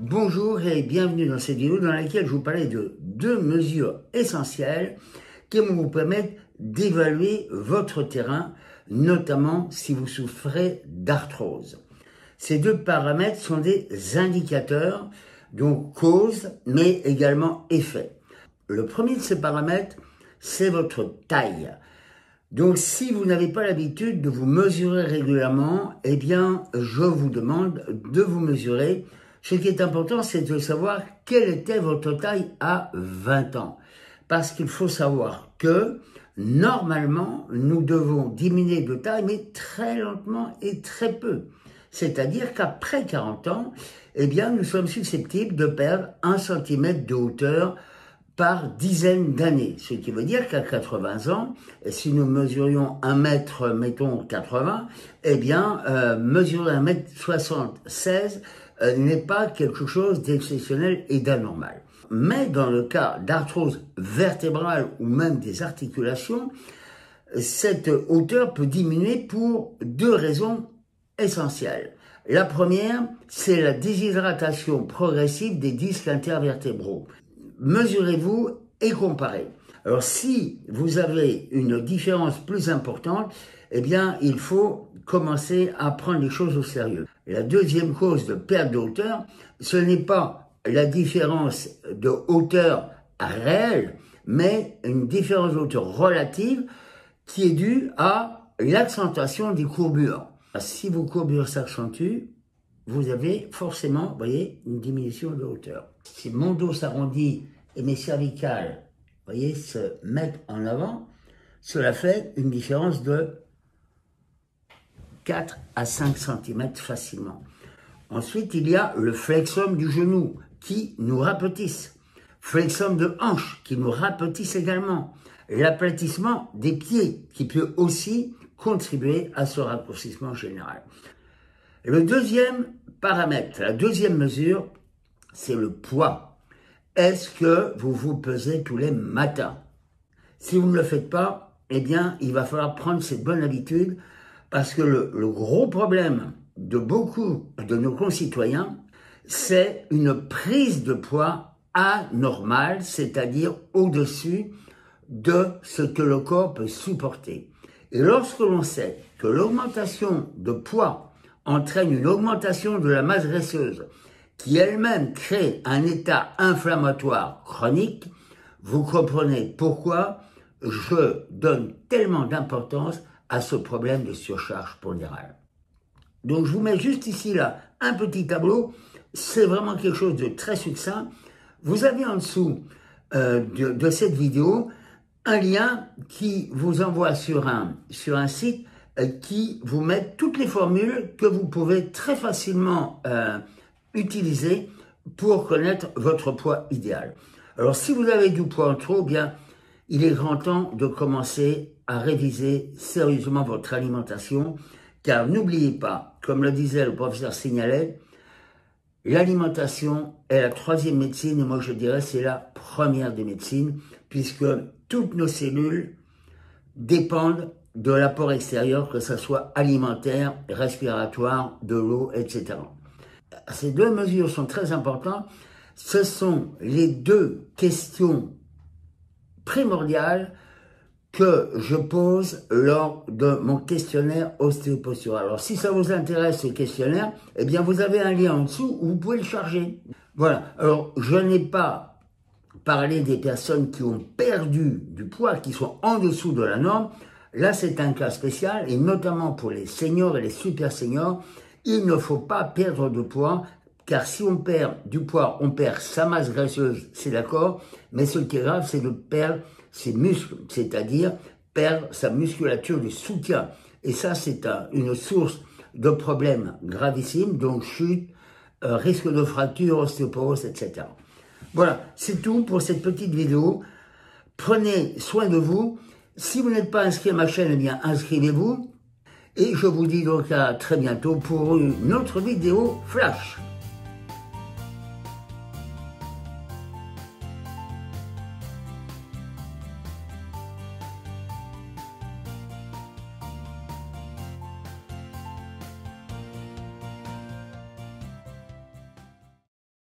Bonjour et bienvenue dans cette vidéo dans laquelle je vous parlais de deux mesures essentielles qui vont vous permettre d'évaluer votre terrain, notamment si vous souffrez d'arthrose. Ces deux paramètres sont des indicateurs, donc cause, mais également effet. Le premier de ces paramètres, c'est votre taille. Donc si vous n'avez pas l'habitude de vous mesurer régulièrement, eh bien je vous demande de vous mesurer. Ce qui est important, c'est de savoir quelle était votre taille à 20 ans. Parce qu'il faut savoir que, normalement, nous devons diminuer de taille, mais très lentement et très peu. C'est-à-dire qu'après 40 ans, eh bien, nous sommes susceptibles de perdre 1 cm de hauteur par dizaine d'années. Ce qui veut dire qu'à 80 ans, si nous mesurions 1 mètre, mettons 80, eh bien, mesurer 1 mètre 76, n'est pas quelque chose d'exceptionnel et d'anormal. Mais dans le cas d'arthrose vertébrale ou même des articulations, cette hauteur peut diminuer pour deux raisons essentielles. La première, c'est la déshydratation progressive des disques intervertébraux. Mesurez-vous et comparez. Alors si vous avez une différence plus importante, eh bien il faut commencer à prendre les choses au sérieux. La deuxième cause de perte de hauteur, ce n'est pas la différence de hauteur réelle, mais une différence de hauteur relative qui est due à l'accentuation des courbures. Si vos courbures s'accentuent, vous avez forcément, vous voyez, une diminution de hauteur. Si mon dos s'arrondit et mes cervicales, vous voyez, se mettent en avant, cela fait une différence de 4 à 5 cm facilement. Ensuite, il y a le flexum du genou qui nous rapetisse, flexum de hanche qui nous rapetisse également, l'aplatissement des pieds qui peut aussi contribuer à ce raccourcissement général. Le deuxième paramètre, la deuxième mesure, c'est le poids. Est-ce que vous vous pesez tous les matins? Si vous ne le faites pas, eh bien, il va falloir prendre cette bonne habitude. Parce que le gros problème de beaucoup de nos concitoyens, c'est une prise de poids anormale, c'est-à-dire au-dessus de ce que le corps peut supporter. Et lorsque l'on sait que l'augmentation de poids entraîne une augmentation de la masse graisseuse, qui elle-même crée un état inflammatoire chronique, vous comprenez pourquoi je donne tellement d'importance à ce problème de surcharge pondérale. Donc je vous mets juste ici là un petit tableau, c'est vraiment quelque chose de très succinct. Vous avez en dessous de cette vidéo un lien qui vous envoie sur un site qui vous met toutes les formules que vous pouvez très facilement utiliser pour connaître votre poids idéal. Alors si vous avez du poids en trop, bien il est grand temps de commencer à réviser sérieusement votre alimentation, car n'oubliez pas, comme le disait le professeur Signalet, l'alimentation est la troisième médecine, et moi je dirais c'est la première des médecines, puisque toutes nos cellules dépendent de l'apport extérieur, que ce soit alimentaire, respiratoire, de l'eau, etc. Ces deux mesures sont très importantes, ce sont les deux questions primordial que je pose lors de mon questionnaire ostéopostural. Alors si ça vous intéresse ce questionnaire, eh bien vous avez un lien en dessous où vous pouvez le charger. Voilà, alors je n'ai pas parlé des personnes qui ont perdu du poids, qui sont en dessous de la norme. Là c'est un cas spécial et notamment pour les seniors et les super seniors, il ne faut pas perdre de poids. Car si on perd du poids, on perd sa masse graisseuse, c'est d'accord, mais ce qui est grave, c'est de perdre ses muscles, c'est-à-dire perdre sa musculature de soutien. Et ça, c'est une source de problèmes gravissimes, donc chute, risque de fracture, ostéoporose, etc. Voilà, c'est tout pour cette petite vidéo. Prenez soin de vous. Si vous n'êtes pas inscrit à ma chaîne, eh bien inscrivez-vous. Et je vous dis donc à très bientôt pour une autre vidéo flash.